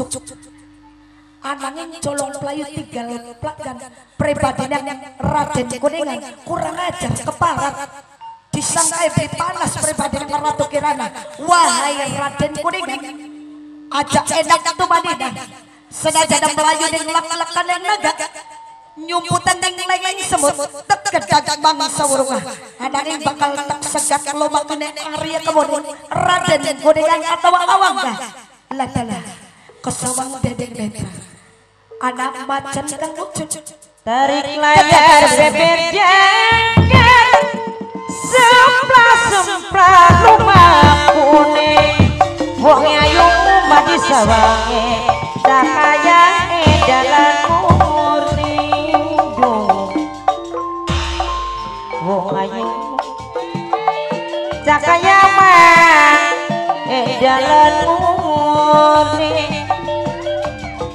bujuk. Ananging colong pelayu tiga leplak dan pribadinya Raden Kuningan kurang ajar keparat. Disangkai panas pribadinya Ratu Kirana. Wahai Raden Kuningan, ajak enak tu manina. Sengaja ada pelayu yang lak-lakan yang naga. Nyumputan yang layang semut terkedak bangsa wurungah. Ananging bakal tak segat lomba kena Arya kemudian Raden Kuningan atau awang dah. Latalah kesawang dedeng betra. Anak macan kang ucut, tarik layar bebek jengkel, semplah-semplah rumah kuning, wong ayu mati sawange, tak kaya edalan murni, wong ayu, tak kaya edalan murni.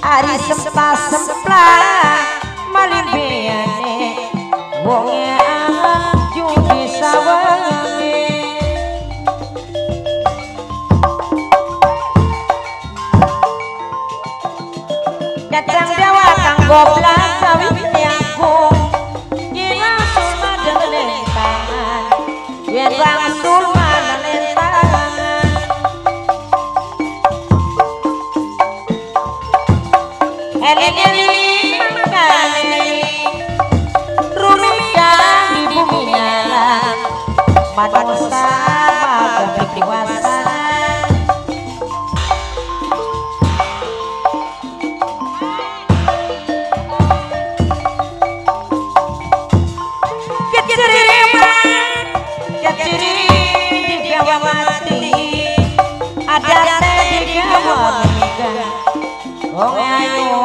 Ari semplah-semplah malin biane wonge aju bisa wengi datang dewa kang goblang sawit nyangku nyina suma dengeng tangan yen wangsul manane tangan. Eling-eling mangkane rumitan di bumi nyala manusia makin dewasa keciri di gawa mati ada di gawa menikah wong ayu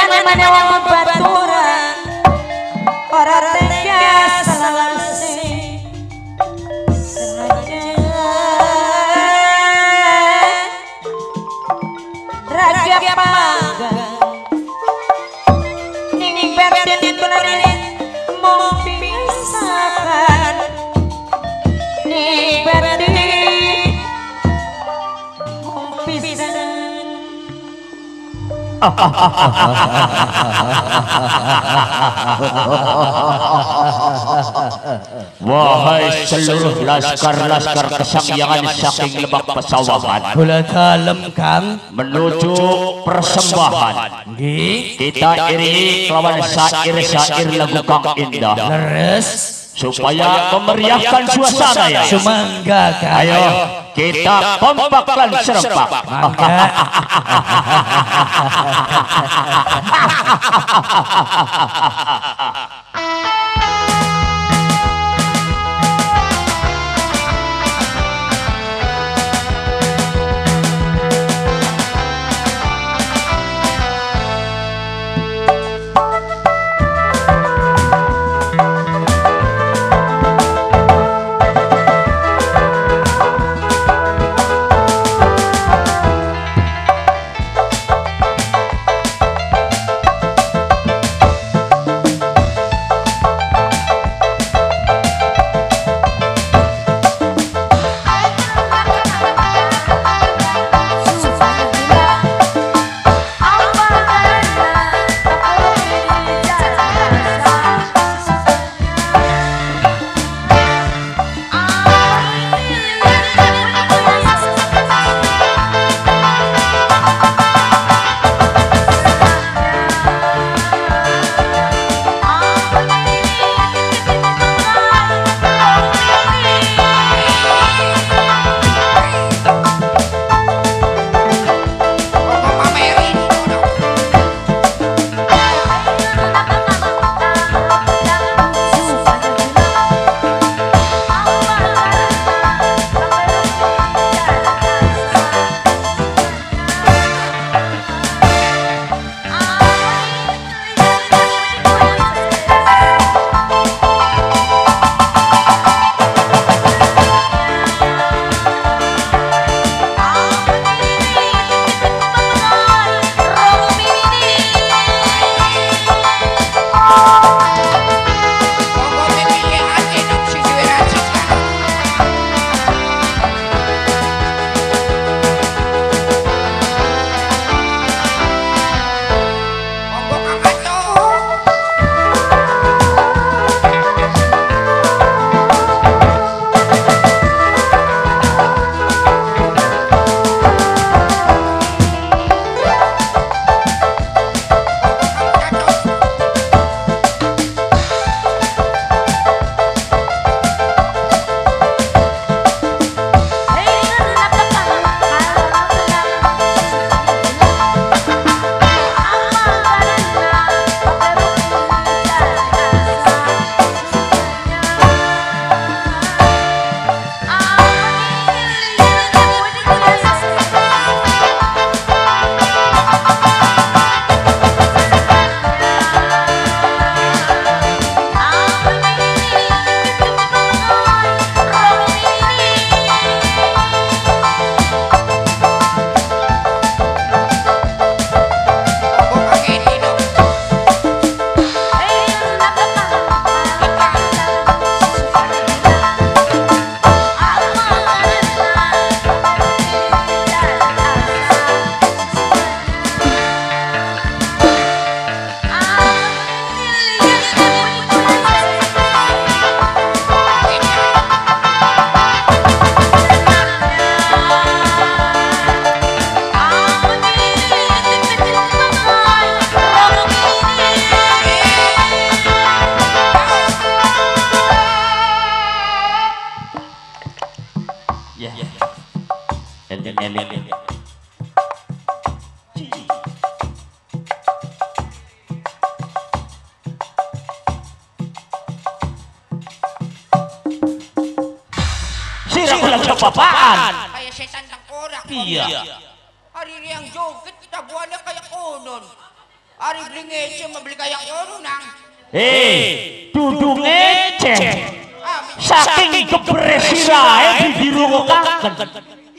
mana wong baturan ora tega selasi sengaja raga pangga ning batin kelare mung pisahan ning batin mung pisahan. Wahai seluruh laskar-laskar kesangyangan saking Lebak Pesawahan bola dalem kang menuju persembahan kita iringi kelawan syair-syair lagu kang indah supaya memeriahkan suasana ya. Semangga kang. Ayo kita kompakkan serempak. Kayak setan tengkorak. Iya. Hari yang joget kita buahnya kayak konon. Hari beli ngece membeli kayak orang. Hei, duduk ngece. Saking geberes sirahe dirungokkan.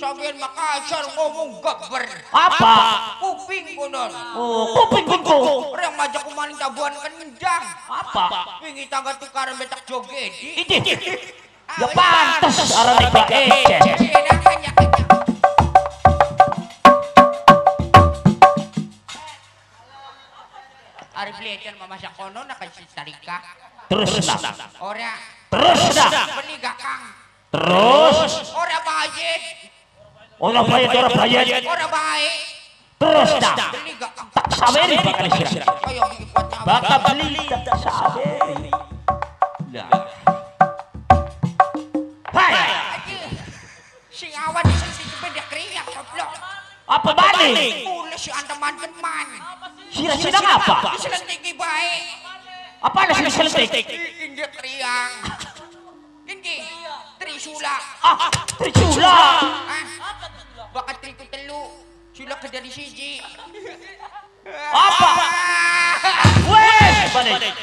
Sambil Makassar ngomong geber. Apa? Kuping konon. Oh, kuping bengkok. Orang majak kumaning tabuan kan ngendang. Apa? Wingi tangga tukaran betak joget. Ya pantas arah tiba ecen. Ari beli ecen mama sakono nak kasih tarika. Terus dah. Beli gakang. Terus. Orang baik. Terus dah. Beli gakang. Tak saberi bakal sirah. Bakal beli tak saberi. Dah. Si awan di sisi beda keringat goblok. Apa balik? Mulai si anteman teman. Sirah-sirah apa? Diselentiki baik. Apa ada diselentik? Ini keriang. Ini trisula. Ah, trisula. Bakat triku telu. Sula kerja di sisi. Apa? Weh, balik.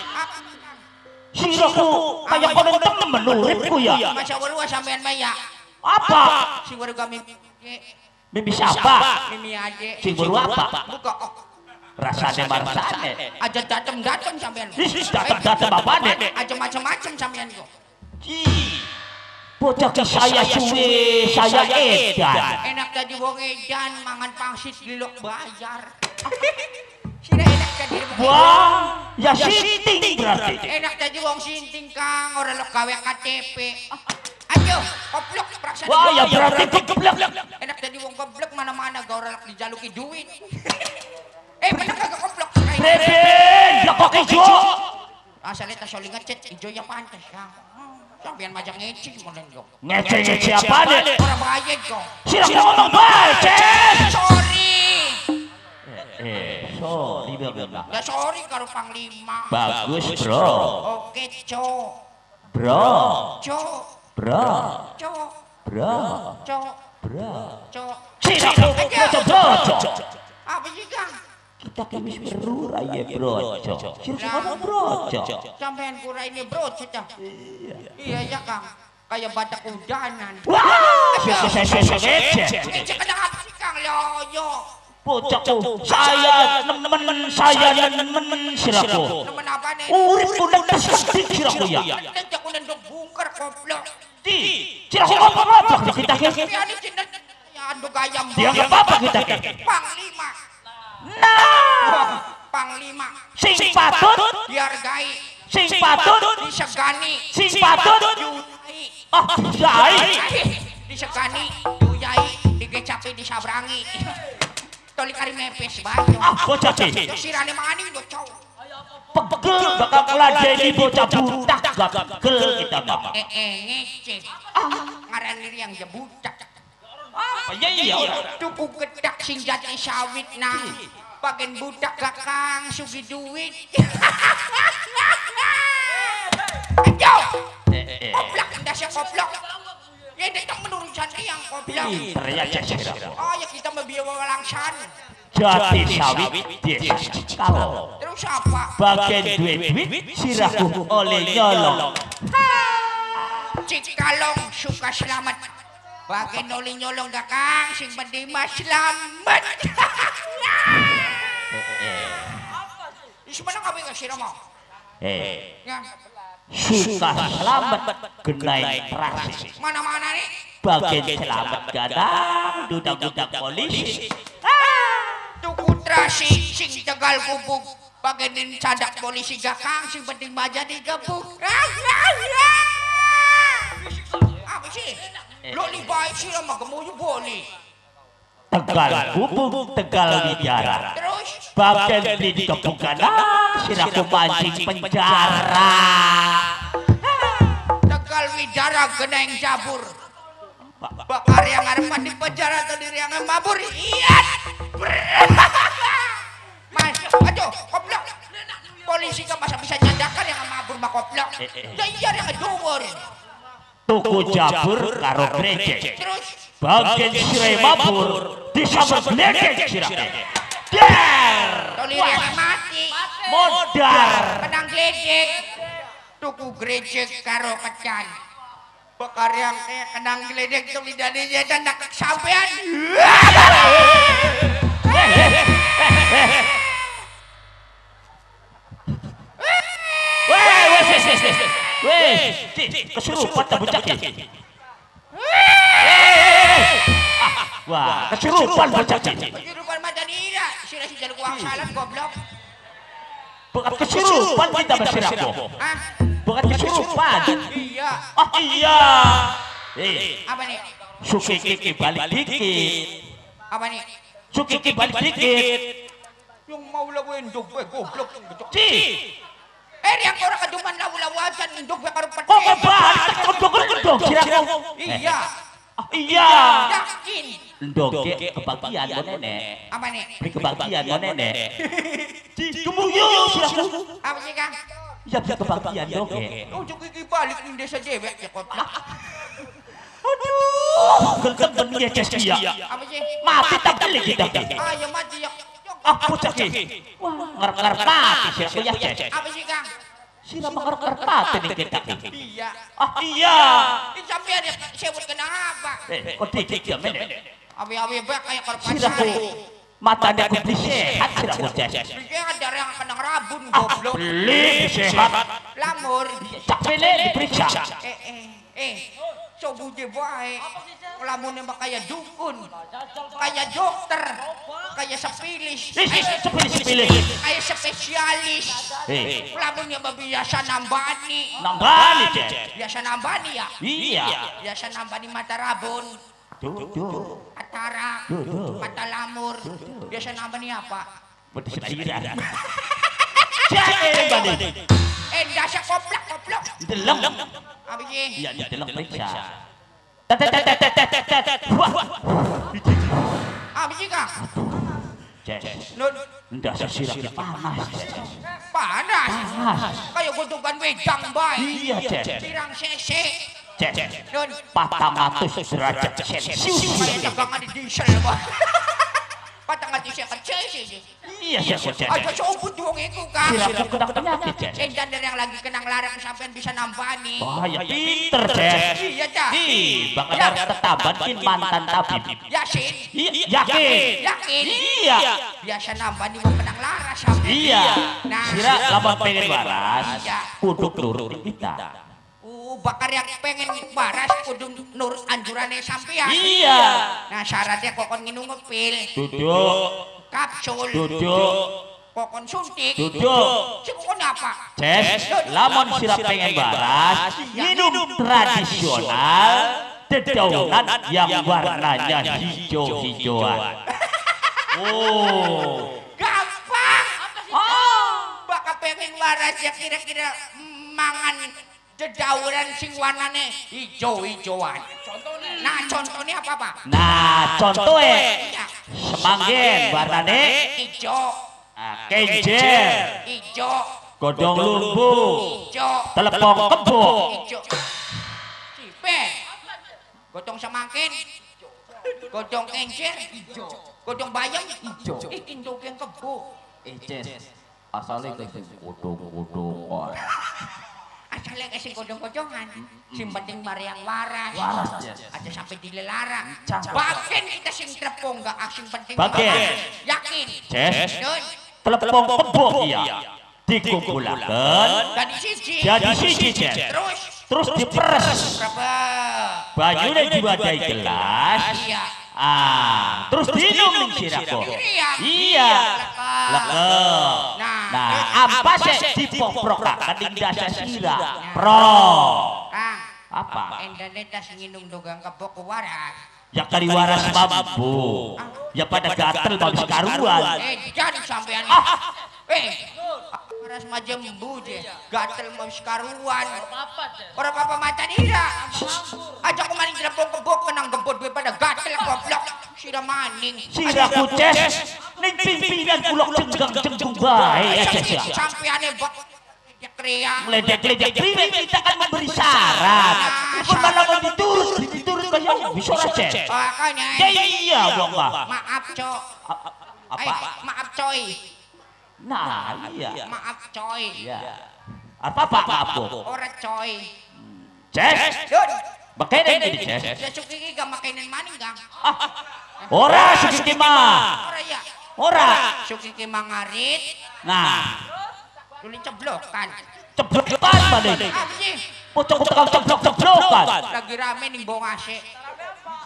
Sirahku kayak penonton temen uripku ya. Masya Allah sampean maya. Apa? Si warga mimpi siapa? Mimpi aja. Si warga apa? Buka kok. Rasanya marasane. Aja dateng-dateng sampean. Dateng-dateng bapane. Aja macem-macem sampean kok. Bocah saya suwe, saya edan. Enak jadi wong edan, mangan pangsit gilok bayar. Sira enak jadi wong ya sinting berarti. Enak jadi wong sinting kang, ora lek gawe KTP. Ayo, goblok perasaan. Wah, ya berarti goblok. Enak jadi wong goblok mana-mana gaurelak dijaluki duit. Bener kagak goblok. Beben, lekok ijo. Asalnya tas oli ngecet, ijonya pantes ya. Sampean majak ngecing molen yo. Ngecing siapa nih? Orang bayek yo. Sirah ngomong baik. Sorry, beben. Ya sorry karo panglima. Bagus, bro. Oke, cok. Bro. Cok. Bro, cowok. Cowok. Apa sih kang? Kita kemis perlu raya bro, cowok. Siapa bro, cowok? Sampean kura ini bro, cowok. Iya ya kang, kayak badak udanan. Wah, saya kenapa sih kang loyo? Bocok, saya nemen sirahku. Nemen apa nih? Uripku netes ketik sirahku ya. Netek unendok bungker goblok. Sirahku ngomong-ngomong kita ke. Dia nggak apa-apa kita ke. Panglima. Nah. Panglima. Sing patut dihargai. Sing patut disegani. Sing patut diuyai. Ah, diuyai. Disegani, diuyai, digecapi, disabrangi. Toli kari mepes banyak. Ah, bocah ini. Sirane mani do cow. Pegel bakal ngeladeni bocah budak. Pegel kita mah. Ngeceh. Ngaran diri yang jebudak. Iya. Tuku gedak sinjati sawit nang. Bagian budak kakang sugi duit. Ayo. Koplak indasnya koplak. Ya datang menurut santri yang kau bilang. Oh ya kita membiwa langsan. Jati sawit desa. Terus apa? Bagian duit sirahku oleh nyolong. Cikalong suka selamat. Bagian oleh nyolong dakang sing pendima selamat. Sebenarnya kami nggak sirah mau. Suka selamat genai terasi. Mana-mana nih? Bagian selamat gadang, dudak-dudak polisi. Tuku terasi, sing tegal gubuk. Bagian cadak polisi gakang, sing penting baja digabuk. Apa sih? Loli baik sih sama gemuyu boli. Tegal gubuk, tegal bicara. Bagian di kebukan, sirahku mancing penjara. Tegal widara geneng jabur. Bakar yang ngarepan di penjara tadi yang mabur iya masuk aja koplok polisi kan masa bisa nyandakan yang mabur mah koplok ya iya yang ngejumur tuku jabur karo grecek bagian sirai mabur disabar glecek sirai der tolir yang mati modar pedang glecek tuku grecek karo kecan Bekaryang kayak kenang geledek itu lidahnya dan nak kesampean. Wes, kesurupan tak bocah ya. Wah, kesurupan bocah ya. Kesurupan macam ini, sirah si jaluk uang salam goblok. Bukan kesurupan kita bersirah boh. Bukan kesurupan. Iya. Oh iya. Apa nih? Suki kiki balik dikit. Apa nih? Suki kiki balik dikit. Yang mau lawan domba goblok yang becok. Yang orang keduman lawan-lawanan induk bakar petek. Kok balik kedok-kedok kira kau. Iya. Iya. Yakin. Ndoge kebagian mo nenek. Apa nih? Beri kebagian mo nenek. Cumuyung siraku. Apa sih Kang? Ya kebagian dong. Oh, cuki balik ning desa dewek ya koplak. Aduh, gelem bener ya. Apa sih? Mati tak gelek kita. Ayo mati ya. Aku cekik. Wah, ngarep-ngarep mati sira ku ya. Apa sih Kang? Sira ngarep-ngarep mati ning kita. Iya. Ah iya. Ini sampean ya sebut kenapa? Kok dikik ya menek. Awi-awi bae kayak korban sari. Matanya aku beli sehat, tidak mau sehat. Beli ada yang kena rabun, goblok. Beli sehat. Lamur. Cak pilih, diperiksa. Coba je baik. Lamunnya kayak dukun. Kayak dokter. Kayak sepilis. Sepilis. Kayak spesialis. Lamunnya biasa nambani. Nambani, Cek. Biasa nambani ya? Iya. Biasa nambani mata rabun. Duh. Atara, mata lamur, biasa nambah nih apa? Pedas sirah. Jangan banding. Dasar koplak. Deleng. Apa sih? Ya, deleng periksa. Apa sih Kang? Cek. Dasar sirah panas. Panas. Kayak gundukan wedang baik. Iya, Cek. Sirang sesek. Cek, 400 derajat Celsius. Kayak tegangan diesel, Pak. Patangan diesel kecil sih. Iya, Cek. Aja sobut wong iku, Kang. Sira kena penyakit, Cek. Endander yang lagi kenang larang sampean bisa nambani. Bahaya pinter, Cek. Iya, Cak. Bakal ada tetambahin mantan tabib. Yasin. Yakin. Iya. Biasa nambani wong kenang larang sampean. Iya. Nah, sira lamun pengen waras, kudu nurut kita. Bakar yang pengen baras kudu nurut anjurane sampean. Iya. Nah syaratnya kokon nginum ngepil. Duduk. Kapsul. Duduk. Kokon suntik. Duduk. Cikon apa? Ces. Lamun sirap pengen baras, minum tradisional dedaunan yang warnanya hijau-hijauan. Oh. Gampang. Bakal pengen baras ya kira-kira mangan. Dedaunan sing warnane hijau-hijauan. Nah contohnya apa Pak? Nah contohnya semanggen warnane hijau, kenjer hijau, godong lumbu hijau, telepong kebo hijau, sipe, godong semanggen, godong kenjer hijau, godong bayam hijau, ikin dogeng kebo. Asalnya godong-godong. Asalnya kasih godong-godongan, sing penting mariang waras. Aja sampai dilelarang. Bakin kita sing telepong gak asing penting. Bakin. Yakin. Ces. Telepong kebuk iya. Dikumpulkan. Jadi siji. Terus diperes. Bajunya diwadai gelas. Iya. Ah. Terus diminum sirako. Iya. Lekep. Nah, apa sih dipoprok keting dasar sila? Pro. Kang, apa? Indonesia nginum dogang kebok waras. Ya kari waras mampu. Ya pada gatel babis karuan. Jadi sampean. Waras macam buje. Gatel babis karuan. Orang apa mata dia? Ajak kemarin telepon kebok kenang gempot gue pada gatel goblok. sira maning, sira kuces, ning pimpinan kula jenggang-jenggung bae aja. Sampeane mbok mledek-mledek kriwek kita kan memberi syarat. Pun malah mau diturut kaya bisa aja. Ya iya wong Pak. Maaf, Cok. Apa? Maaf, coy. Nah, iya. Maaf, coy. Iya. Apa Pak? Ora coy. Ces. Makene iki Ces. Ya cuk iki gak makene maning, Kang. Ora Sukiki mah. Ora ya. Ora Sukiki mah ngarit. Nah. Duli ceblokan. Ceblokan maning. Pocok tukang ceblok-ceblokan. Lagi rame ning Bongase.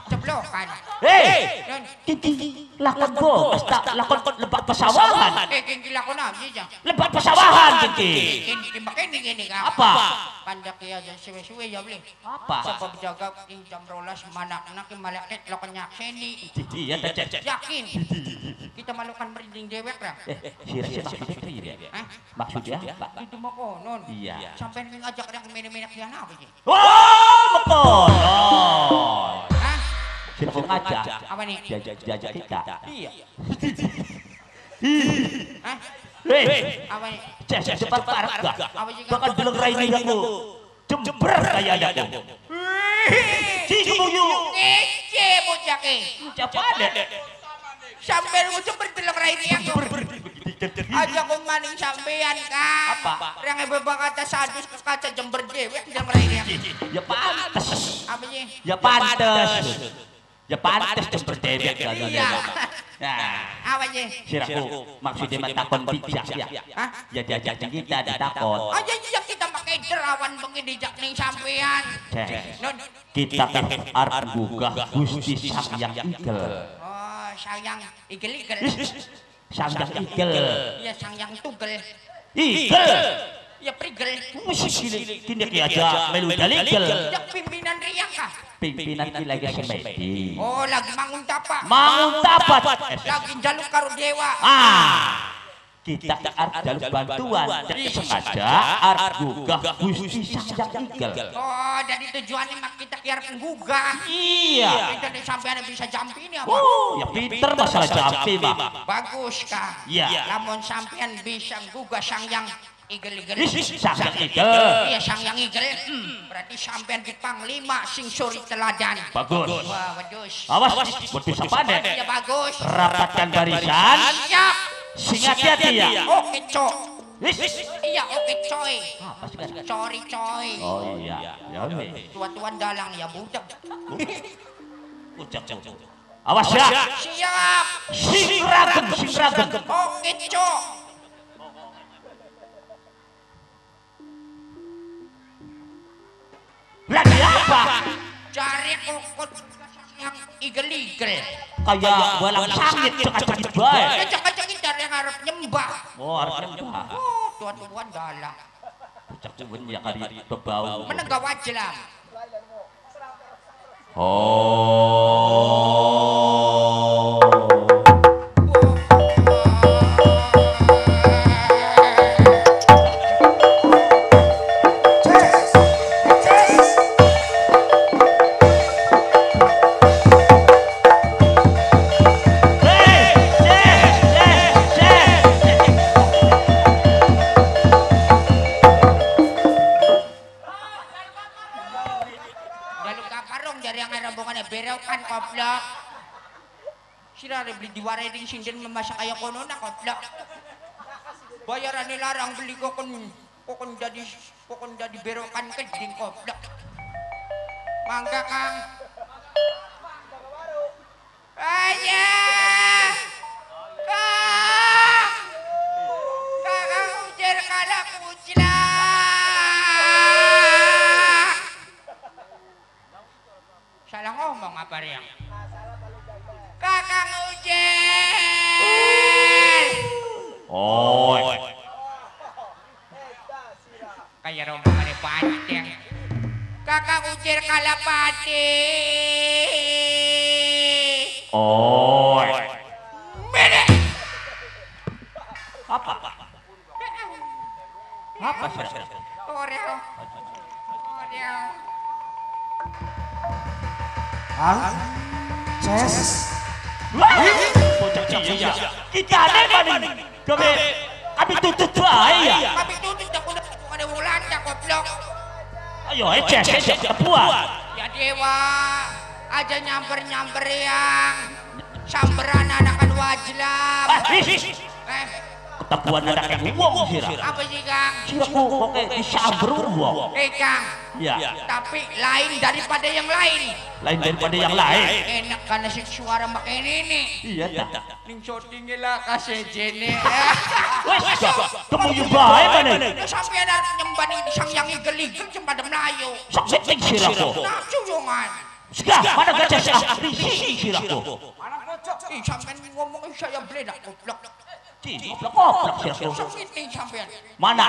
Ceblokan. Hei, kiki lakon bos, tak lakon lebat pesawahan. Kiki lakon apa ya? Lebat pesawahan kiki. Kiki makene ngene Kang. Apa? Panjaki aja suwe-suwe ya beli. Apa? Sebab jaga ing jam 12 manakna ki maleket lakon nyakseni. Iya, yakin. Kita malukan merinding dewek ra. Hah? Maksudnya apa? Itu mah konon. Iya. Sampeyan ngajak rek mene-mene kian apa sih? Wah, mekon. Kita ngajak apa nih? Jajak kita. Iya. Hah? Hei, apa nih? Ces cepat parah. Bakal beleng rainiku. Jember kayaknya. Cikuyu. Ece bocake. Capade. Sampai lu jember beleng rainiku. Aja kon maning sampean Kang. Apa? Rang bebek kata sadus kaca jember dewek beleng rainiku. Ya pantes. Apa nih? Ya pantes. Ya pantes jember dewek kagak ada. Nah, apa aja? Siraku maksudnya mentakon bijak ya. Hah? Ya diajak kita ditakon. Aja yang kita pakai derawan bengi dijak ning sampean. Kita arep gugah Gusti Sang Yang Igel. Oh, Sang Yang Igel. Sang Yang Igel. Iya, Sang Yang Tugel. Igel. Ya prigel musik tindak ya aja melu daligel pimpinan riang kah pimpinan ki lagi semedi oh lagi mangun tapat lagi jaluk karo dewa kita arep jaluk bantuan dari sengaja arep gugah Gusti Sang Igel oh dari tujuannya mak kita arep gugah iya kita sampean bisa jampini apa ya pinter masalah jampi Pak bagus kah iya lamun sampean bisa gugah Sang Yang Igel. Sang Igel. Iya, Sang Yang Igel. Berarti sampean di panglima sing suri teladan. Bagus. Wah, wedus. Awas, wedus apaan ya? Ya bagus. Rapatkan barisan. Siap. Sing hati-hati ya. Oke, Cok. Iya, oke, coy. Cori, coy. Oh iya. Ya oke. Tuan-tuan dalang ya budak. Budak. Awas ya. Siap. Sing ragem. Oke, Cok. Lagi apa? Cari kokot yang igel-igel. Kayak balang sangit, cekacangit baik. Cekacangit dari yang harap nyembah. Oh, harap nyembah. Oh, tuan-tuan dalam. Cekacangit yang hari bebau. Menenggak wajah lah. Oh. Koplak sira beli diwarai ding sinden memasak kaya kono nak koplak bayarane larang beli kokon jadi berokan keding koplak mangga Kang ayah Kang ujar kala kucila salah ngomong apa yang Kakang Ucil oi kayak rombongannya panjang Kakang Ucil Kalapati oi mene apa sih oreo Ces, Kita aneh paling. Kami tutup bahaya. Kami tutup tak kuda ada bulan tak goblok. Ayo ecek kepuan. Ya dewa aja nyamper yang samberan anakan wajlab. Ketepuan anakan uang sirah. Apa sih kang? Sirah kokoknya disamber uang. Kang. Ya. Tapi lain daripada yang lain. Lain daripada yang lain. Enak karena suara makin ini. Iya tak. Ning shortingnya lah kasih jene. Wes, kamu juga hebat nih. Sampai ada nyembani sang yang geligel cempada Melayu. Sampai tinggi raku. Nafsujongan. Segah mana gajah sih raku. Mana kocok? Ih sampai ngomong saya beledak goblok. Goblok sih raku. Sampai tinggi sampai. Mana?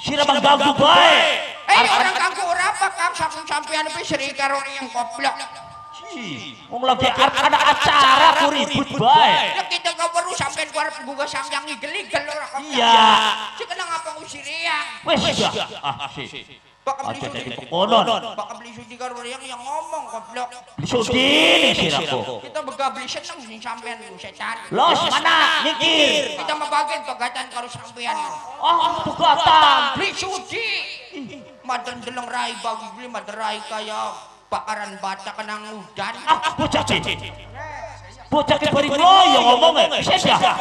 Siapa ganggu baik? Orang kangku apa kang sampean pi seri karo yang goblok. Wong lagi ada acara ku ribut bae. Nek kita kok perlu sampean kuarep buka samyang igel-igel ora kok. Iya. Sik nang apa usirian. Wis ya. Ah sih. Pak kembali suci. Pak kembali suci karo yang ngomong goblok. Suci siraku. Kita begabli seneng sing sampean ku setan. Los mana mikir. Kita mabagin pegatan karo sampean. Oh, pegatan. Bli suci. Madan deleng rai bagi beli maderai kaya bakaran baca kenang udan. Ah, bocah cik beri loyo ngomongnya. Siapa?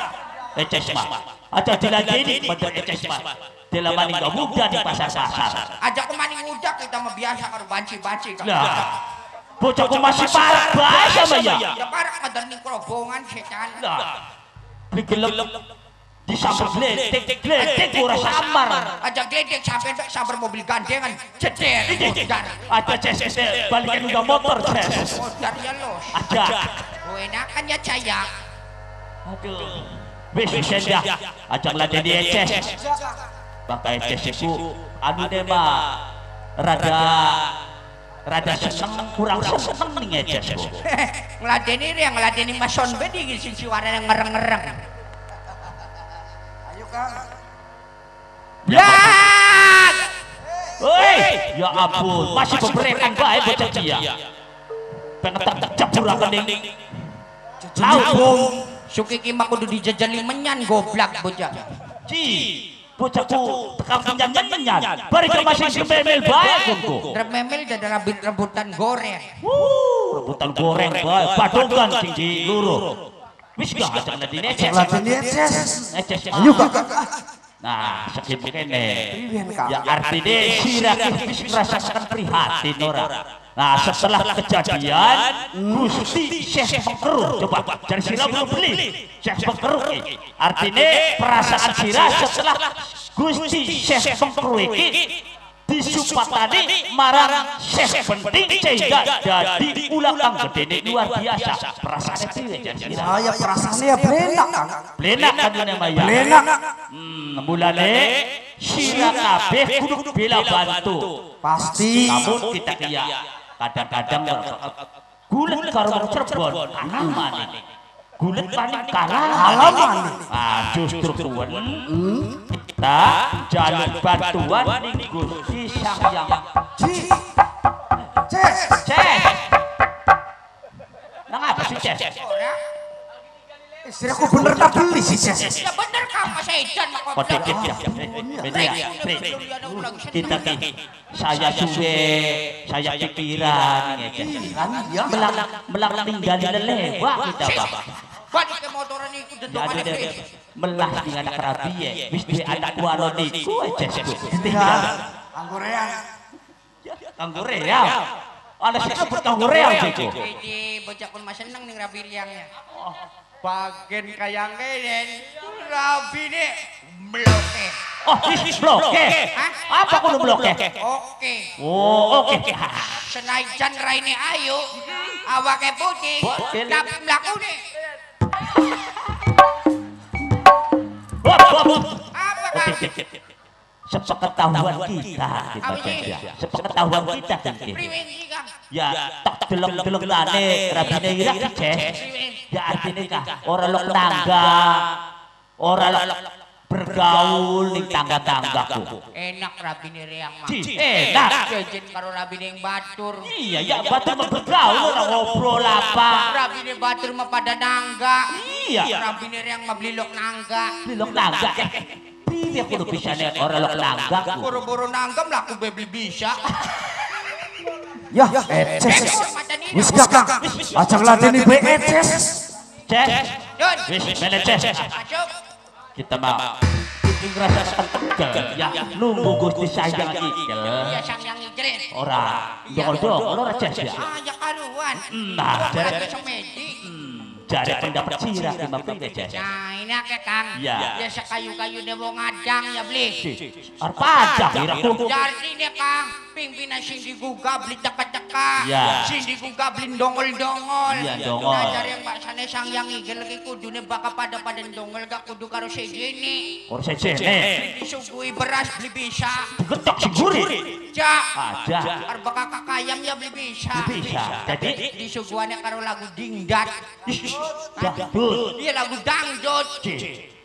Ecesma. Ada dilatih ini madan ecesma. Dalam maning muda di pasar-pasar. Ajak kemaning muda kita membiasa kalau banci-banci. Lah, bocahku masih parah bahasa maya. Ya parah madan ini kerobongan setan. Lah, beli gelap. Disambar gledek ora samar aja gledek sampai sambar mobil gandengan ceder ada cesel balikin udah motor cres motornya los ada enakan ya caya aduh wis sendah ajak laden di eces pakai eces iku anu dema rada seneng kurang seneng ning eces kok ngladeni yang ngladeni mason be di sisi warna ngereng-ngereng. Blak! Hei, ya ampun, masih beberekan baik bocah dia. Pengetak jebur akan ding. Laung, suki kima kudu dijajali menyan goblak bocah. Ci, bocahku tekam menyan. Bari ke masih rememel baik kongku. Rememel jadi rebutan goreng. Rebutan goreng baik, badungan tinggi luruh. Misgah ajak ladin eces. Ayo kakak. Nah, sakit begini. Ya artinya sirakih merasakan prihatin orang. Nah, setelah kejadian, Gusti Syekh Pekeruh. Coba, dari sirah belum beli. Syekh Pekeruh. Artinya perasaan sirah setelah Gusti Syekh Pekeruh ini disupatani marang Syekh penting sehingga jadi ulang gede luar biasa perasaan sirah jadi saya perasaannya blenak kan namanya blenak mulane sirah kabeh kudu bela bantu pasti namun kita iya kadang-kadang gulet karo wong Cirebon alamane gulet panik kalah alamane ah justru tuan kita jalur bantuan ning Gusti Sang Yang Cek nang apa sih Cek? Istri aku bener tak beli sih Cek? Ya bener kamu sedan kok kita saya suwe saya pikiran ya melang tinggal lelewak kita Bapak balik ke motoran itu dedokan itu melah dengan kerabi ya wis duwe anak warone iku ejes ditinggal anggoreang ana sing nyebut anggoreang iku iki bocah kon mas seneng ning rabi riangnya bagen kaya ngene rabine bloke oh wis bloke apa kudu bloke oke oh oke senajan raine ayu awake putih tak mlakune sepengetahuan kita sepengetahuan kita ya tak deleng-deleng lane rabine irah ya artine kah ora lok tangga ora bergaul di tangga-tanggaku. Enak rabine reang mah. Enak. Jejen karo rabine yang batur. Iya ya, batur mah bergaul ora ngobrol apa. Rabine batur mah pada nangga. Iya. Rabine reang mah blilok nangga. Blilok nangga. Piye kudu pisane ora lok nangga. Boro-boro nangga mlaku beli bisa. Yah, eces. Wis kakang. Ajang ladeni bae eces. Ces. Wis bener ces. Kita mau ngerasa ketegal ya nunggu Gusti sayang ikel iya sayang ikel ora dodok lo receh ya aja karuan nah jare semedi jare pendapat sirah imam pindah jare nah ini akeh kang ya sekayu-kayu ne wong adang ya beli arep pajak irakku jare ini kang pimpinan sing digugah beli teka-teka sing digugah beli dongol-dongol nah jare mbak sane sayang ikel iki kudune bakal pada dongol gak kudu karo sejene karo sejene disuguhi beras beli bisa getok sing gurih jak aja arep kakak ayam ya beli bisa jadi disuguhane karo lagu dingdat dangdut iya lagu dangdut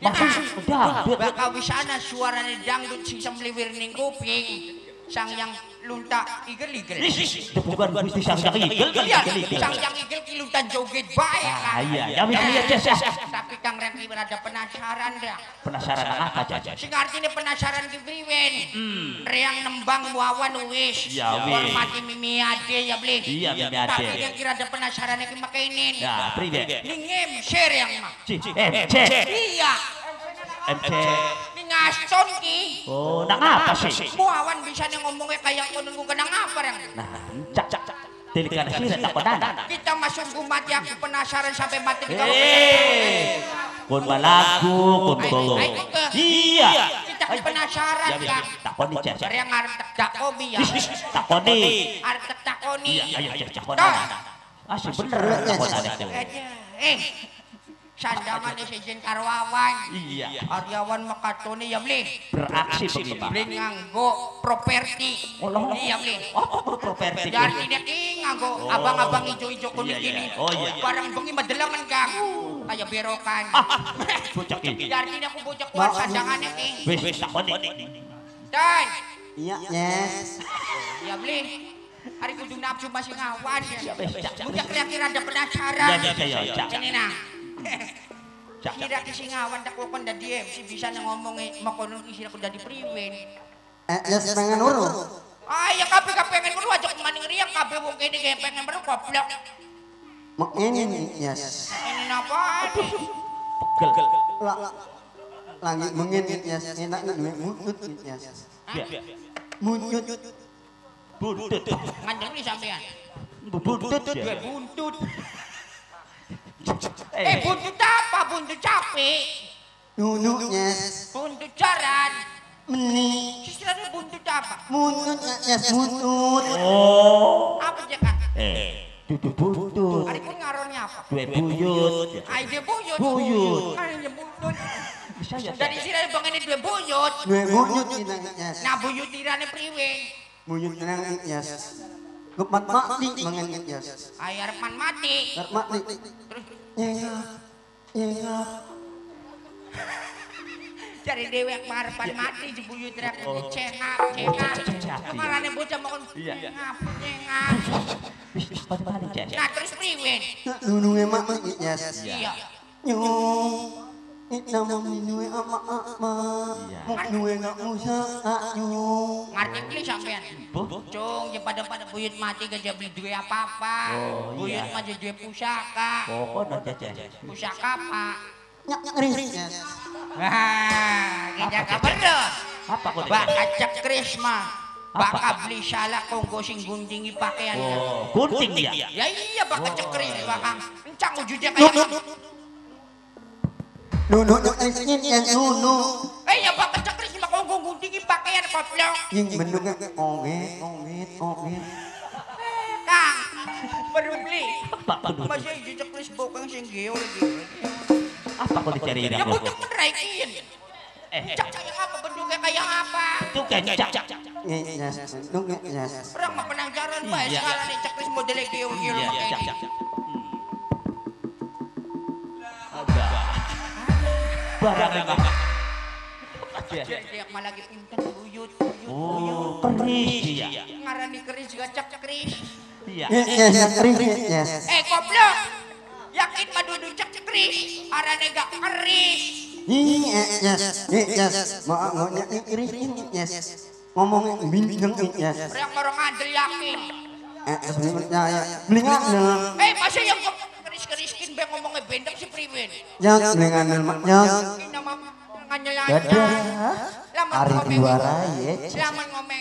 maksud dangdut bakal wisana suarane dangdut sing semliwir ning kuping sang yang lunta igel-igel bukan Gusti sang yang igel sang yang igel ki lunta joget bae iya tapi Kang Renki berada penasaran dah penasaran apa aja sing artine penasaran ki priwen reang nembang wawan wis hormati mimi ade ya bleh iya mimi ade tapi yang kirada penasaran ki makenin nah priwen ning MC yang mah MC iya MC ngaston ki. Oh, nang apa sih? Muawan bisa nih ngomongnya kayak konon bukan nang apa yang. Nah, cak. Dilihat sih tak penasaran. Kita masuk umat yang penasaran sampai mati kita. Kon balaku, kon tolong. Iya. Kita penasaran kan. Takoni cak. Yang arep takoni ya. Takoni. Arep takoni. Iya, takoni. Asih bener takoni. Sandangan sejen karo Wawan. Iya. Aryawan makatone ya mleh. Beraksi begini. Mleh nganggo properti. Iya mleh. Oh, properti. Jadi nek nganggo abang-abang ijo-ijo kuning gini. Barang bengi medelemen Kang. Kayak berokan. Bocok iki. Jadi nek bocok kuwi sandangane iki. Wis takoni. Dan. Iya, yes. Ya mleh. Hari kudu nafsu masih ngawan. Muncak kira-kira ada penasaran. Iya. Ini nah. Kira kisi ngawan tak kokon dan dia si bisa ngomongin makonon isi aku dari priwen. Yes pengen uru. Ayo kape pengen uru aja kemaning riang kape wong kene kayak pengen uru koplak. Mak ini yes. Ini apa? Pegel. Langit mengin yes. Enak munyut yes. Munyut. Buntut. Ngandel ni sampean. Buntut. Buntut apa? Buntut capek. Yes. Buntut jaran. Meni. Istilahnya buntut apa? Buntut yes buntut. Oh. Apa je kan? Buntut. Hari pun ngaronnya apa? Dua buyut. Aje buyut. Buyut. Aje buntut. Dari sini pengen dua buyut. Dua buyut. Nah buyut tirane priweng. Buyut tirane yes. Gepat mati mengenai yes. Ayar pan mati. Terus. Iya. Cari dewek marpan mati jebuyut rek cengak. Kemarane bocah mokon cengak. Nah terus priwen? Nununge mak yes. Iya. Nyung. Ikna meminui ama. Meminui gak usah nyung. Ngerti kli sampean. Cung, je pada buyut mati gak jadi duwe apa-apa. Buyut mah jadi pusaka. Pokoknya jajah. Pusaka apa? Nyakris. Hah, kita gak bener. Apa kok? Bakal cekris mah. Bakal beli salah konggo sing guntingi pakaian. Gunting dia? Ya iya bakal cekris bakal. Encang wujudnya kayak. Nunuk ini yang nunuk. Ya bakal cekris mah konggo guntingi pakaian koplok. Yang bentuknya ongit. Kang, baru beli. Masih cekris bokang sing geo lagi. Apa kau dicari ini? Ya butuh meraikin. Cak apa bentuknya kayak apa? Itu kayak cak. Yes. Orang mah penasaran baik sekarang ini cekris model geo pakai ini. Barang Dia malah lagi pinter buyut. Iya. Ngarani keris juga cek-cekris. Iya. Goblok. Yakin mah dudu cek-cekris, arane gak keris. Yes. Mak ngomongnya keris. Yes. Ngomongnya bintang yes. Orang orang ada yakin. Sebenarnya blingan. Masa yang keris-keriskin bang ngomongnya bendeng si priben. Yang blingan maknya. Hari juara ya. Selamat ngomong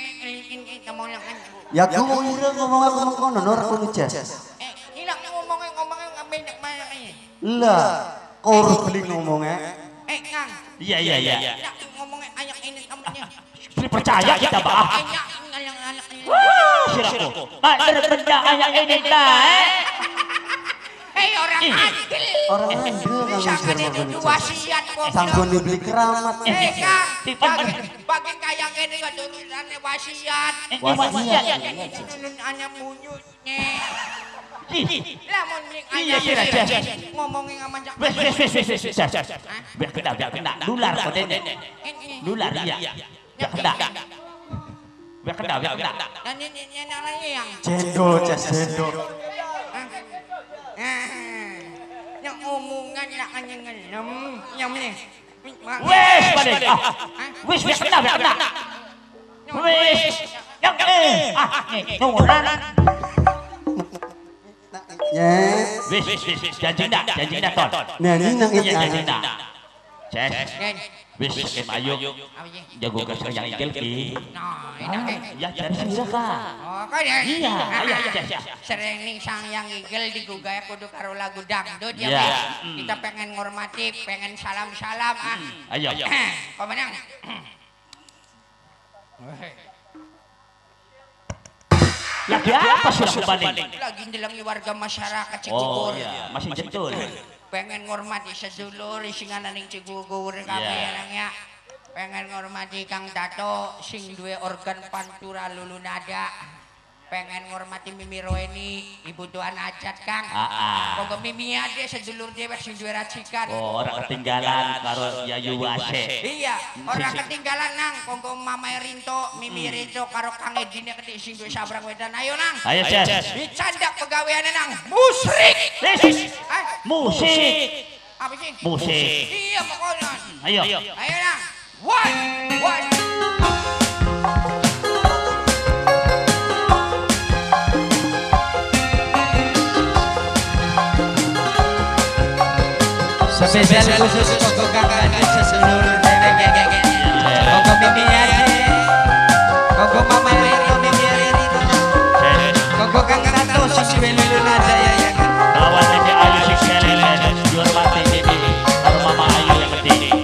ya aku mau ngomong kono aku ngejas. Ini nak ngomongnya ngomongnya banyak ini. Lah, kau beli ngomongnya. Kang. Iya. Nak ngomongnya ayak ini namanya. Percaya kita bah. Siraku. Pak terbentak ayak ini dah. Orang andil kan itu wasiat sanggon dibeli keramat Kang pakai kayak ngene kok tulisane wasiat ana munyune lamun ning ana ngomongi ngamanjak wis lular kene lular iya ya kena dan ini yang jendol yang omongan nak hanya ngelem yang ni wes balik wes kena wes yang nungulan yes wes janji nak ton nani nang janji nak cek wes kem ayo jago kasih yang ikil ki ya janji silakan iya sering nih sang yang igel digugah kudu karo lagu dangdut ya kita pengen ngormati pengen salam-salam ayo komenang lagi apa sudah balik lagi ndelengi warga masyarakat Cikugur masih jentul pengen ngormati sedulur sing ana ning Cikugur kabeh ya pengen ngormati Kang Tato sing duwe organ pantura lulu nada pengen ngormati Mimi Roeni ibu doan ajat Kang pokok Mimi ade sedulur dhewe sing duwe racikan ora ketinggalan karo Yayu Wase iya ora ketinggalan nang pokok Mamae Rinto Mimi Rinto karo Kang Edine ketik sing duwe sabrang wedan ayo nang ayo Ces dicandak pegaweane nang musrik musik apa sih musik iya pokoknya ayo nang one spesial khusus koko kakak dan seluruh nenek koko Mimi Ade koko Mama Rinto Mimi Rinto koko Kang Tato sosial lulu nada ya ya lawan aja alus sekali jual mati Mimi atau Mama Ayu yang penting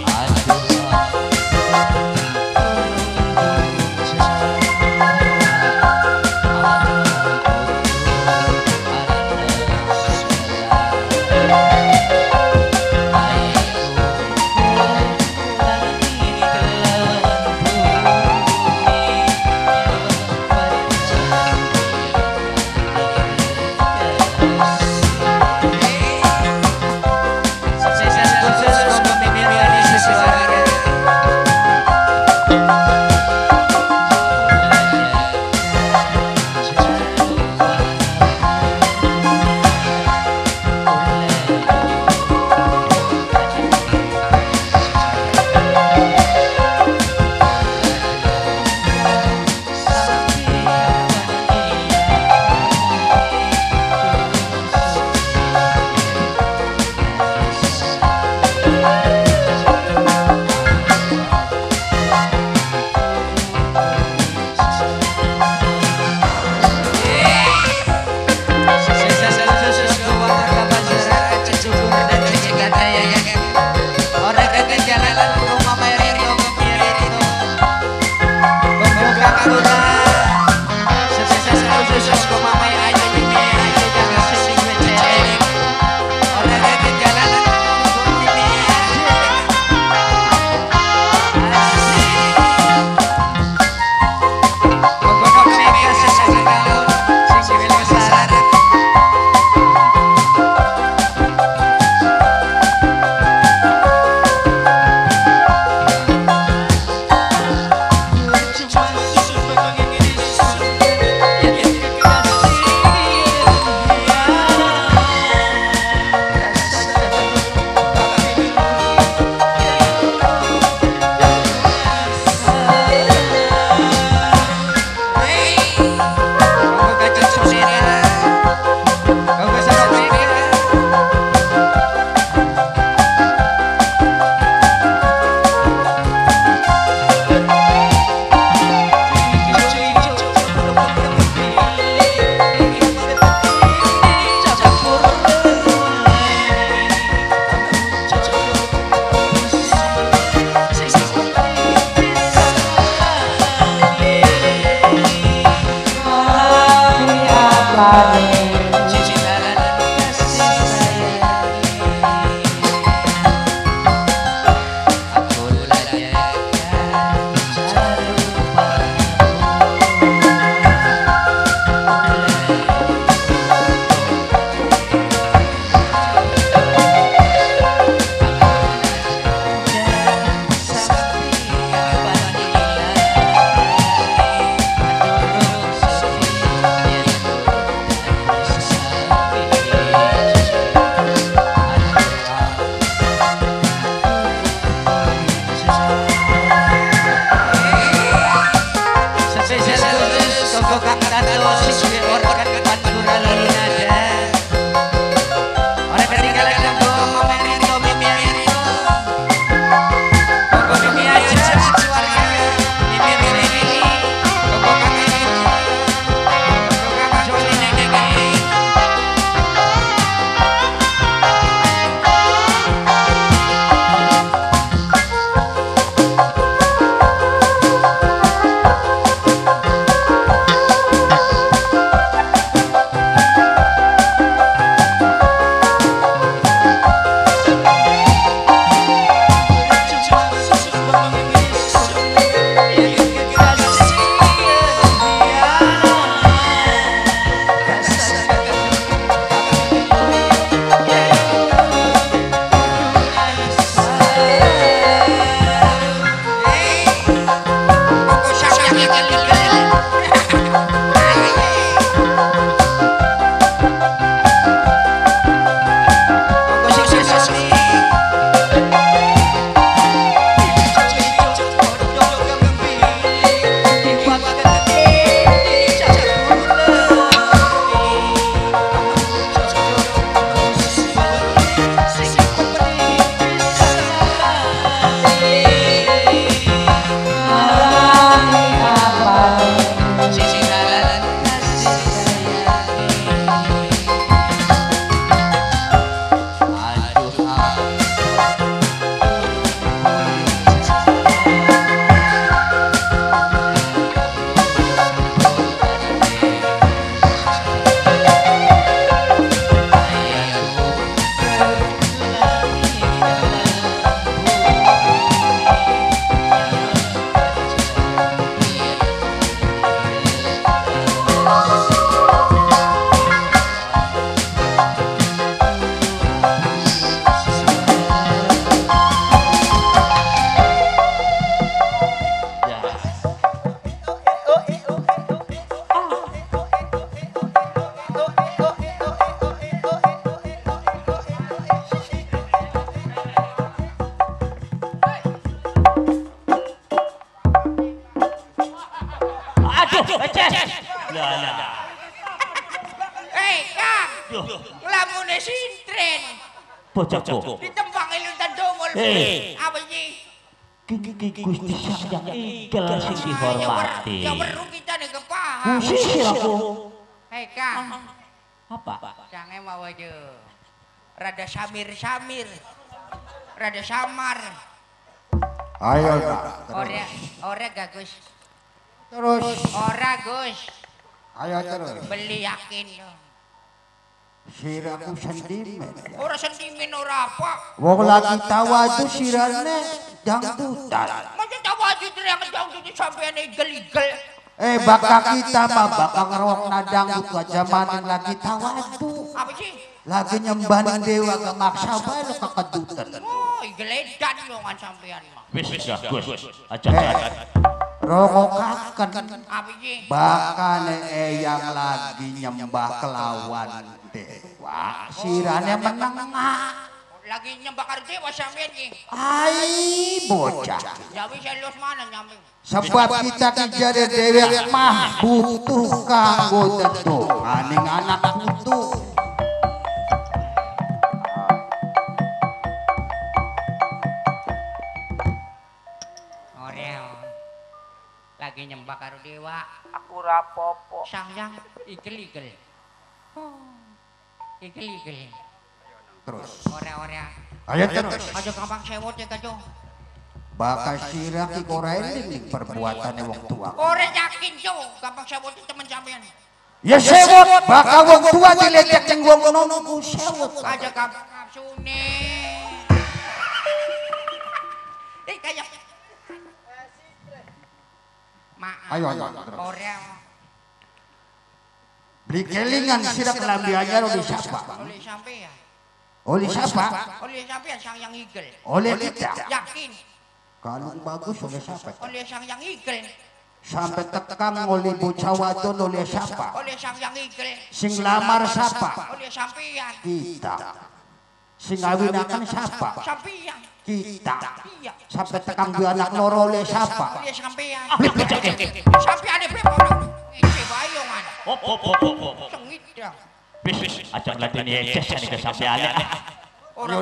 ada. Hei, Kang. Lamunnya sintren. Bocok. Ditembang ilun dan dongol. Hei. Apa ini? Gusti yang ikhlas sing dihormati. Ya perlu kita nih kepaham. Gusti aku. Hei, Kang. Apa? Jangan mau aja. Rada samir-samir. Rada samar. Ayo, Kak. Ora Gus. Terus. Ora Gus. Ayo terus. Beli yakin. Siraku sentimen. Ora sentimen ora apa. Wong lagi tawadu sirane dangdutan. Macam tawadu yang dangdut sampean igel-igel. Bakal kita mah bakal ngerokna dangdut aja maning lagi tawadu. Apa sih? Lagi nyembah dewa kemaksa bae lu kekedutan. Oh, igeledan wongan sampean mah. Wis Gus. Aja. Rokokakan bakal eyang lagi nyembah kelawan dewa sirane menengah lagi nyembah karo dewa sampean iki ai bocah ya wis elus mana nyampe sebab kita dijare dewa mah butuh kanggo tetungan ning anak putu lagi nyembah karo dewa aku rapopo sayang igel-igel igel-igel terus ora ayo terus aja gampang sewot ya kajo bakal sirah iki ora eling perbuatane wong tua ora yakin jo gampang sewot temen sampean ya sewot bakal wong tua dilecek ning wong nom ku sewot aja gampang nafsune kaya maaf, ayo, orang beli kelingan sidak lambi aja oleh siapa? Oleh siapa? Sang yang igel. Oleh kita. Yakin. Kalung bagus oleh siapa? Oleh sang yang igel. Sampai tekang oleh bocah wadon oleh siapa? Oleh sang yang igel. Sing lamar siapa? Oleh sampean. Kita. Sing ngawinaken siapa? Sampean. Kita sampai tekan dua anak loro oleh siapa? Sampai ada berapa orang? Ini bayongan. Sengit ya. Acak latihan eces ini ke sampai anak. Orang.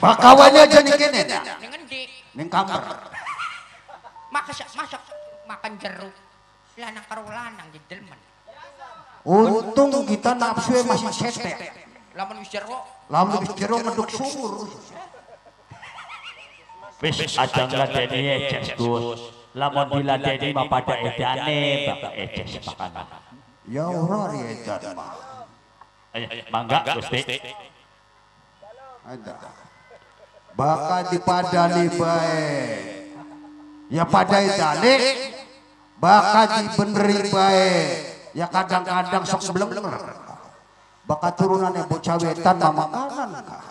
Bakawannya jadi kene. Nengendi. Nengkamper. Masak makan jeruk. Lanang karo lanang jedelman. Untung kita nafsu masih setek. Lamun wis jeruk. Lamun wis jeruk meduk sumur. Wis aja ngladeni ejes Gus. Lamun diladeni mah pada edane bakal ejes makanan. Ya ora edan mah. Mangga Gusti. Ada. Bakal dipadani bae. Ya pada edane bakal dibeneri bae. Ya kadang-kadang sok blengler. Bakal turunannya bocah wetan sama makanan kah?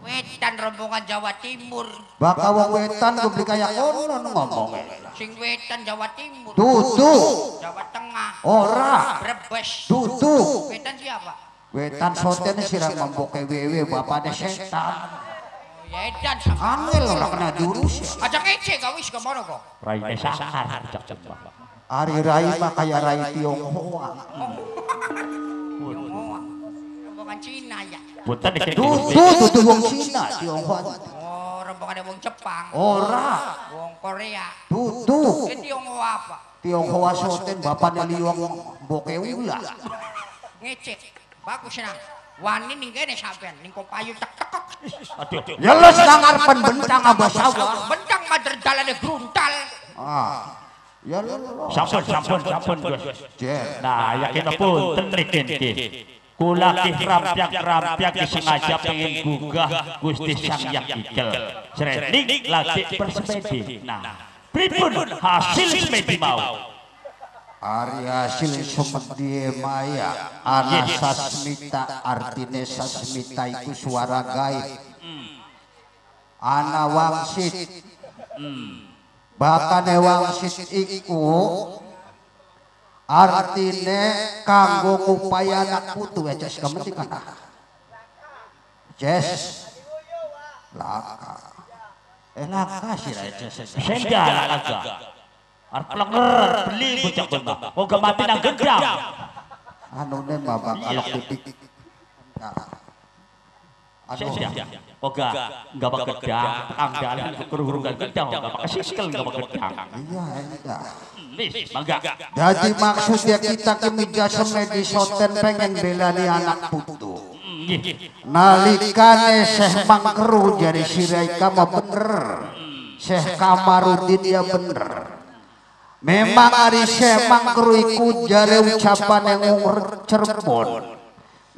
Wetan rombongan Jawa Timur. Bakal wong wetan gue beli kayak konon ngomongnya. Sing wetan Jawa Timur. Dudu. Jawa Tengah. Ora. Brebes. Dudu. Wetan siapa? Wetan soten sirang memboke wewe bapaknya setan. Wetan sama. Angel orang kena jurus. Ajak ece kau wis kemana kok? Raine sakar. Cak. Ari rai mah kaya rai Tionghoa. Rombongan Cina ya. Dudu wong Cina, Tionghoa. Oh, rombongan wong Jepang. Ora. Wong Korea. Dudu. Tionghoa apa? Tionghoa soten bapaknya liwang boke ulah. Ngecek. Bagus nang. Wani ning kene sampean ning payu tek-tekok. Aduh. Yeles nang arepen bentang abah sawah. Bentang madher dalane gruntal. Ah. Ya lho. Sampun Gus. Nah, yakin punten niki nggih. Kula kih rampyak-rampyak disengaja pengin gugah Gusti Sang Yang Ikel. Srenik lagi bersepedi. Nah, pripun hasil sepedi mau? Ari hasil sepedi maya ana sasmita artine sasmita iku suara gaib. Ana wangsit. Bakane wangsit iku artine kanggo upaya anak putu ya Jes kemeti kata Jes laka Jadi maksudnya kita ke meja semedi soten pengen belani anak putu. Nalikane Syekh Mangkeru jadi sirai kama bener. Syekh Kamarudin ya bener. Memang hari Syekh Mangkeru iku jare ucapan yang Cirebon.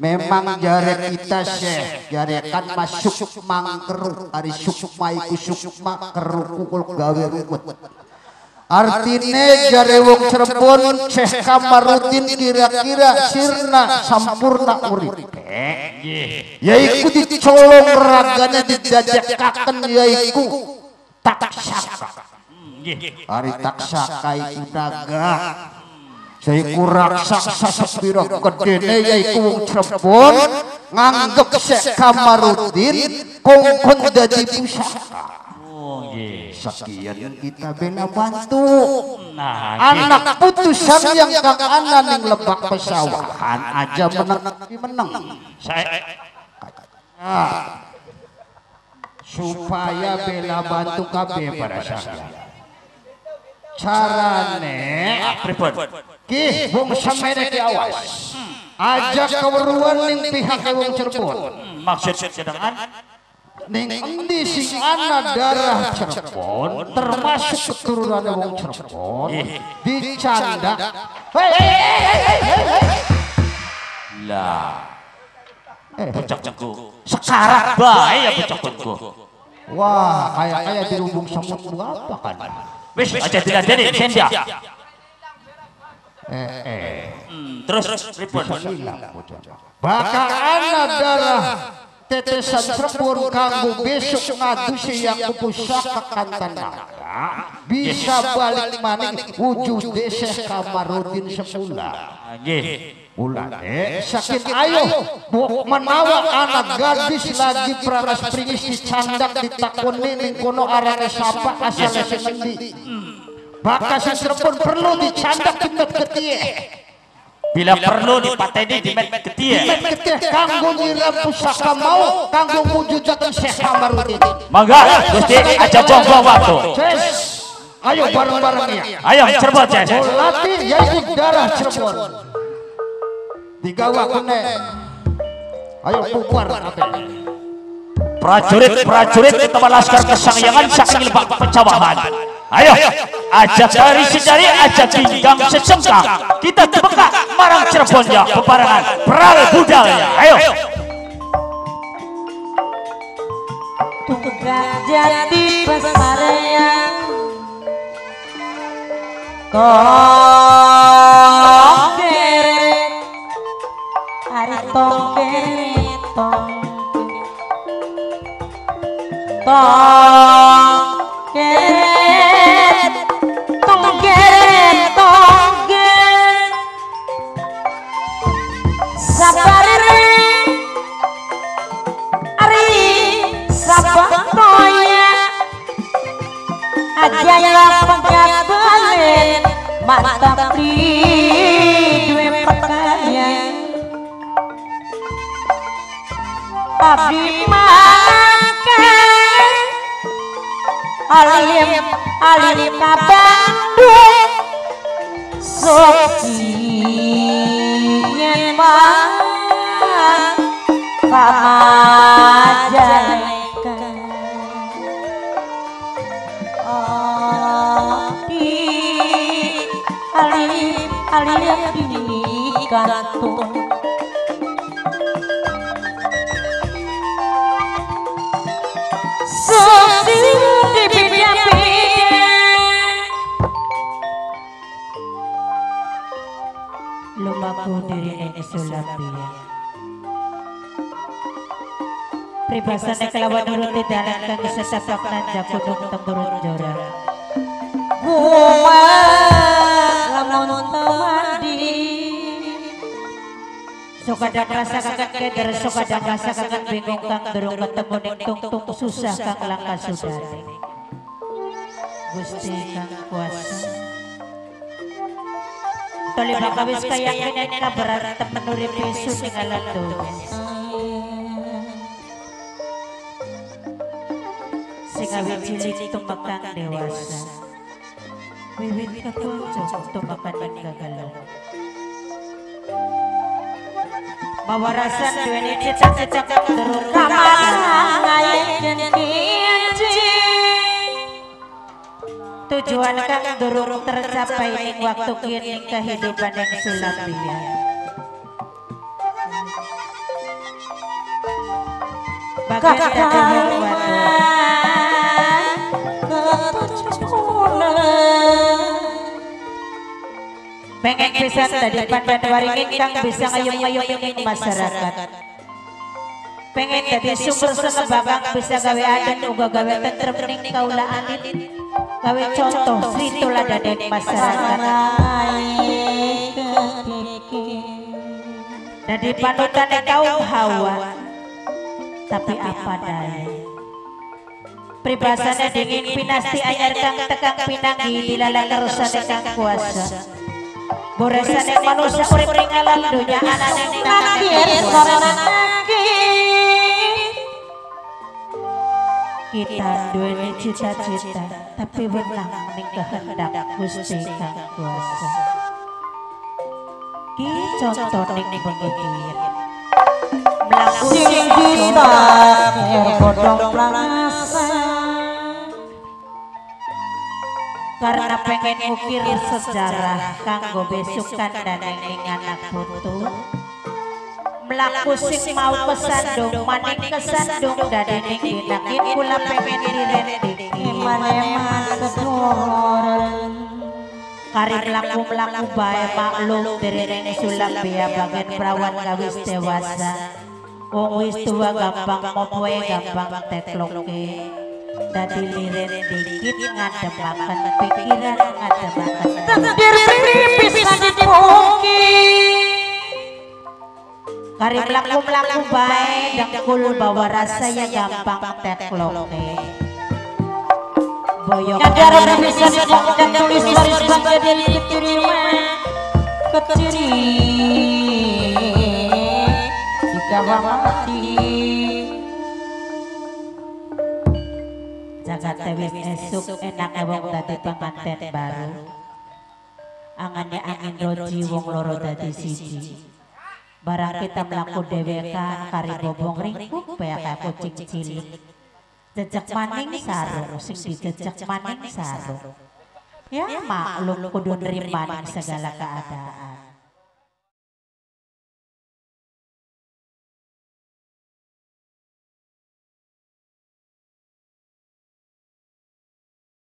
Memang jare kita Syekh jare kan masuk Mangkeru hari sukma iku sukma keru kukul gawe ruwet. Artine jare wong Cirebon Syekh Kamarudin kira-kira sirna sampurna uripe. Yaiku dicolong ragane didajakaken yaiku taksaka. Ari taksaka iku naga seiku raksasa sepira gedene yaiku wong Cirebon nganggep Syekh Kamarudin kongkon dadi pusaka. Sekian kita bela bantu anak putusan yang Kang Ana ning lebak pesawahan aja menang supaya bela bantu kabeh para sahabat. Carane pripun? Ki wong semene ki awas. Ajak keweruan ning pihak wong Cirebon. Maksud sedangan ning endi sing ana darah Cirebon termasuk keturunan wong Cirebon dicanda. Lah. Pecok-pecokku. Sekarat bae ya pecok-pecokku. Wah, kayak dirubung semut apa kan? Wis aja diladeni senja. Terus pripun? Bakal ana darah tetesan Cirebon kanggo besok ngadusi yang pusaka kantana. Bisa balik maning wujud Syekh Kamarudin semula. Nggih. Ulane saking ayo menawa anak gadis lagi praras pringis dicandak ditakoni ning kono arane sapa asale sing endi bakase Cirebon perlu dicandak dimet getihe bila perlu dipateni dimet getihe kanggo nyiram pusaka mau kanggo wujudaken Syekh Kamarudin mangga Gusti aja jonggong waktu. Ayo bareng-bareng ya ayo Cirebon Ces lati yaiku darah Cirebon digawa kene ayo bubar kabeh prajurit-prajurit kita laskar kesangyangan saking lebak pecawahan ayo ajak dari sedari ajak pinggang secengkang kita tebekak marang Cirebonnya peparangan perang budalnya ayo tukeran jati pasarean Tong keret sabare ari sabang toya aja yang pengkabalen mantap tri duwe pekaya abdi makan alim kabandung sopien mang pamajakan abdi alim dikantung pribasane kelawan nuruti dalan kang sesesep lan jakudung temburun jora lamun tawadi so kadang rasa kangen keder, so kadang rasa kangen bingung kang durung ketemu ning tungtung susah kang langkah saudari. Gusti kang kuasa. Tolong kawis kayakinan ka berantem nuripe suning alat. Singawit cilik tumekang dewasa, wiwit keponco tumepaning gagalaw. Mawarasan duweni cecak-cecak durung kamangayen janji. Tujuan kang durung tercapai ing waktu kini kehidupan yang sulap biaya. Bagian dari waktu. Pengen bisa tadi pandan waringin kang bisa ngayung-ngayungin masyarakat. Pengen tadi sumber sengebabang bisa gawe adat uga gawe tentrem ning kaulaanin, gawe contoh sri tuladaden masyarakat. Dari panutan kaum Hawa, tapi apa daya. Pribasana dingin pinasti anyar kang tekang pinanggi dilalang rusane kang kuasa. Boresan yang manusia urip-urip ngalam dunia anak-anak yang kita duweni cita-cita tapi wenang ning kehendak Gusti kang kuasa. Ki contoh ning penggih mlaku sing kita bodong plangasan karena pengen ukir sejarah kanggo besok kandhane ning anak putu mlaku sing mau kesandung maning kesandung dadi ning dinakin kula pengen direntik eman-eman sedhoren karep laku-laku bae maklum dereng sulap biaya bagian perawat kawis dewasa wong wis tuwa gampang mopoe gampang tekloke dadi liren dikit ngademaken pikiran ngademaken diri bisa dipungki kari mlaku-mlaku bae dengkul bawa rasa yang gampang tekloke boyok nyadar bisa dipungki tulis baris bangga dari ketirima keciri jika mati jagat tewis esuk enake wong dadi penganten baru angane angin roji wong loro dadi siji barang kita mlaku dheweka kari bobong ringkuk bae kucing cilik jejak maning sarung sing dijejak maning sarung ya maklum kudu nrimani segala keadaan.